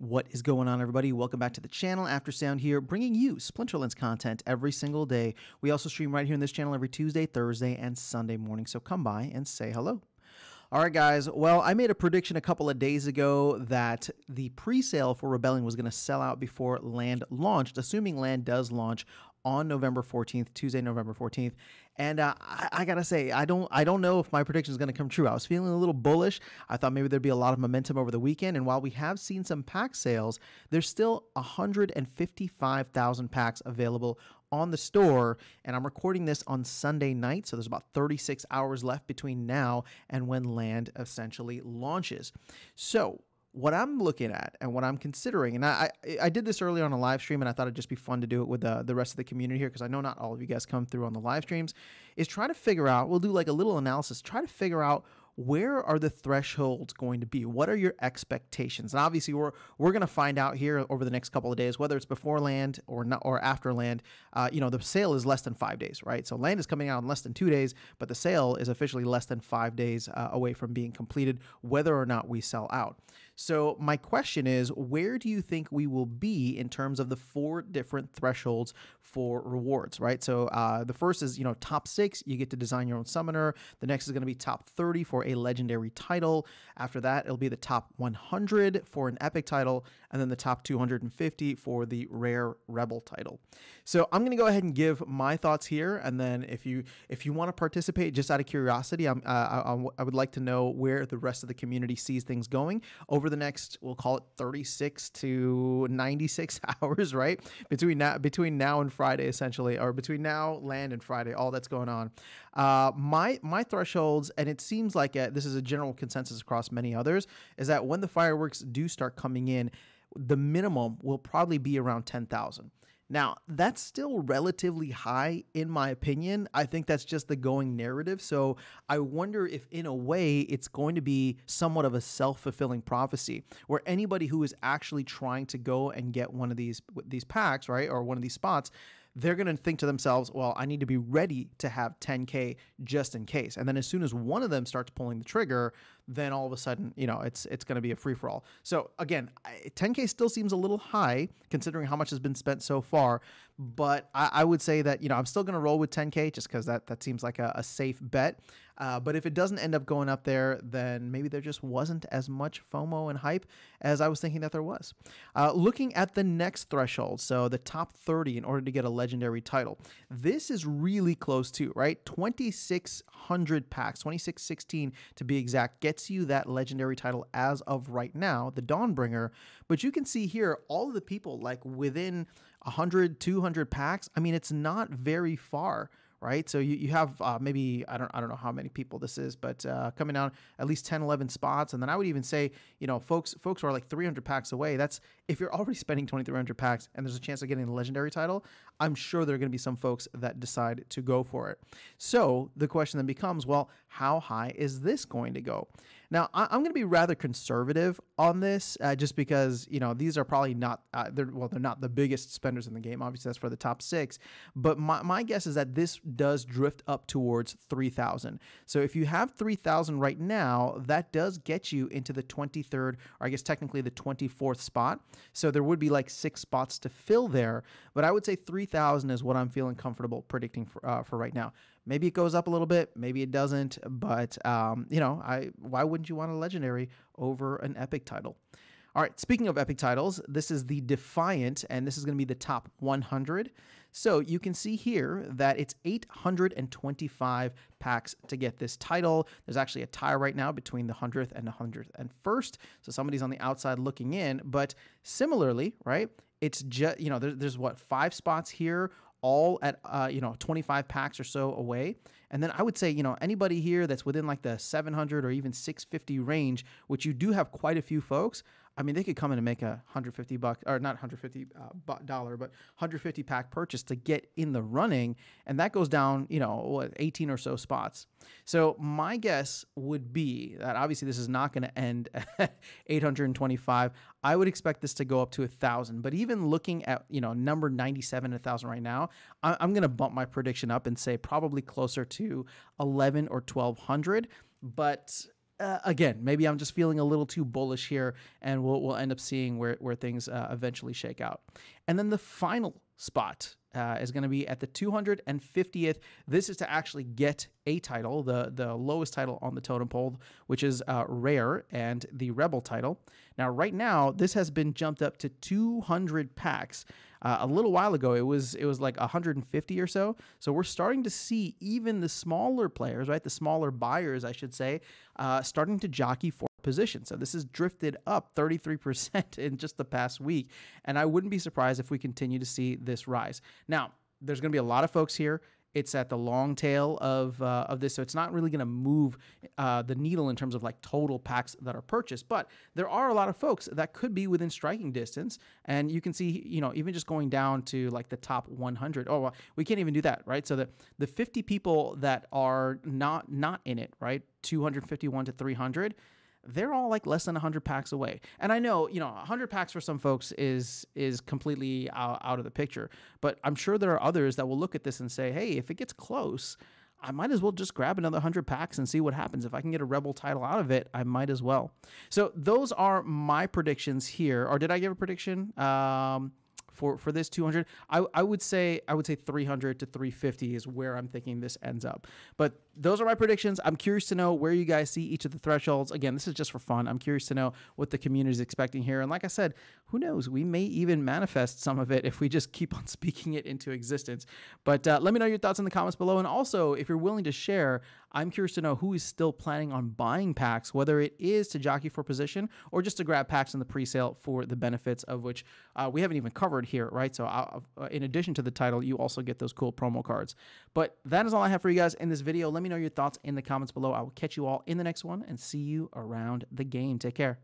What is going on, everybody? Welcome back to the channel. Aftersound here, bringing you Splinterlands content every single day. We also stream right here on this channel every Tuesday, Thursday, and Sunday morning, so come by and say hello. All right, guys. Well, I made a prediction a couple of days ago that the pre-sale for Rebellion was going to sell out before Land launched, assuming Land does launch on November 14th, Tuesday, November 14th. And I gotta say, I don't know if my prediction is gonna come true. I was feeling a little bullish. I thought maybe there'd be a lot of momentum over the weekend. And while we have seen some pack sales, there's still 155,000 packs available on the store. And I'm recording this on Sunday night, so there's about 36 hours left between now and when Land essentially launches. So what I'm looking at and what I'm considering, and I did this earlier on a live stream, and I thought it'd just be fun to do it with the rest of the community here, because I know not all of you guys come through on the live streams, is try to figure out, we'll do like a little analysis, try to figure out where are the thresholds going to be? What are your expectations? And obviously, we're going to find out here over the next couple of days, whether it's before Land or not, or after Land. You know, the sale is less than 5 days, right? So Land is coming out in less than 2 days, but the sale is officially less than 5 days away from being completed, whether or not we sell out. So my question is, where do you think we will be in terms of the four different thresholds for rewards, right? So the first is, you know, top 6, you get to design your own summoner. The next is going to be top 30 for a legendary title. After that, it'll be the top 100 for an epic title, and then the top 250 for the rare rebel title. So I'm going to go ahead and give my thoughts here, and then if you want to participate, just out of curiosity, I would like to know where the rest of the community sees things going over the next, we'll call it 36 to 96 hours, right? Between now and Friday, essentially, or between now, Land, and Friday, all that's going on. My thresholds, and it seems like this is a general consensus across many others, is that when the fireworks do start coming in, the minimum will probably be around 10,000. Now, that's still relatively high, in my opinion. I think that's just the going narrative. So I wonder if, in a way, it's going to be somewhat of a self-fulfilling prophecy, where anybody who is actually trying to go and get one of these packs, right, or one of these spots, they're going to think to themselves, well, I need to be ready to have 10K just in case. And then as soon as one of them starts pulling the trigger, then all of a sudden, you know, it's going to be a free-for-all. So again, 10K still seems a little high considering how much has been spent so far, but I would say that, you know, I'm still going to roll with 10K just because that seems like a safe bet. But if it doesn't end up going up there, then maybe there just wasn't as much FOMO and hype as I was thinking that there was. Looking at the next threshold, so the top 30 in order to get a legendary title. This is really close to, right? 2,600 packs, 2,616 to be exact, gets you that legendary title as of right now, the Dawnbringer. But you can see here, all of the people like within 100, 200 packs. I mean, it's not very far, right? So you have maybe, I don't know how many people this is, but coming down at least 10, 11 spots. And then I would even say, you know, folks who are like 300 packs away, that's, if you're already spending 2,300 packs and there's a chance of getting a legendary title, I'm sure there are going to be some folks that decide to go for it. So the question then becomes, well, how high is this going to go? Now, I'm going to be rather conservative on this just because, you know, these are probably not, they're not the biggest spenders in the game. Obviously, that's for the top 6. But my guess is that this does drift up towards 3,000. So if you have 3,000 right now, that does get you into the 23rd, or I guess technically the 24th spot. So there would be like 6 spots to fill there. But I would say 3,000 is what I'm feeling comfortable predicting for right now. Maybe it goes up a little bit, maybe it doesn't, but you know, why wouldn't you want a legendary over an epic title? All right, speaking of epic titles, this is the Defiant, and this is going to be the top 100. So you can see here that it's 825 packs to get this title. There's actually a tie right now between the 100th and 101st, so somebody's on the outside looking in. But similarly, right, it's just, you know, there's what, 5 spots here, all at, you know, 25 packs or so away. And then I would say, you know, anybody here that's within like the 700 or even 650 range, which you do have quite a few folks, I mean, they could come in and make a $150 or not $150, but 150 pack purchase to get in the running. And that goes down, you know, what, 18 or so spots. So my guess would be that obviously this is not going to end at 825. I would expect this to go up to 1,000, but even looking at, you know, number 97 at 1,000 right now, I'm going to bump my prediction up and say probably closer to 11 or 1,200, but again, maybe I'm just feeling a little too bullish here, and we'll end up seeing where things eventually shake out. And then the final spot is going to be at the 250th. This is to actually get a title, the lowest title on the totem pole, which is rare, and the rebel title. Now, right now, this has been jumped up to 200 packs. A little while ago, it was like 150 or so. So we're starting to see even the smaller players, right? The smaller buyers, I should say, starting to jockey for position. So this has drifted up 33% in just the past week, and I wouldn't be surprised if we continue to see this rise. Now, there's going to be a lot of folks here. It's at the long tail of this, so it's not really going to move the needle in terms of like total packs that are purchased. But there are a lot of folks that could be within striking distance, and you can see, you know, even just going down to like the top 100. Oh, well, we can't even do that, right? So the 50 people that are not in it, right, 251 to 300. They're all like less than 100 packs away. And I know, you know, 100 packs for some folks is completely out of the picture, but I'm sure there are others that will look at this and say, hey, if it gets close, I might as well just grab another 100 packs and see what happens. If I can get a Rebel title out of it, I might as well. So those are my predictions here. Or did I give a prediction? For this 200, I would say 300 to 350 is where I'm thinking this ends up. But those are my predictions. I'm curious to know where you guys see each of the thresholds. Again, this is just for fun. I'm curious to know what the community is expecting here. And like I said, who knows? We may even manifest some of it if we just keep on speaking it into existence. But let me know your thoughts in the comments below. And also, if you're willing to share, I'm curious to know who is still planning on buying packs, whether it is to jockey for position or just to grab packs in the presale for the benefits of which we haven't even covered here, right? So in addition to the title, you also get those cool promo cards. But that is all I have for you guys in this video. Let me know your thoughts in the comments below. I will catch you all in the next one, and see you around the game. Take care.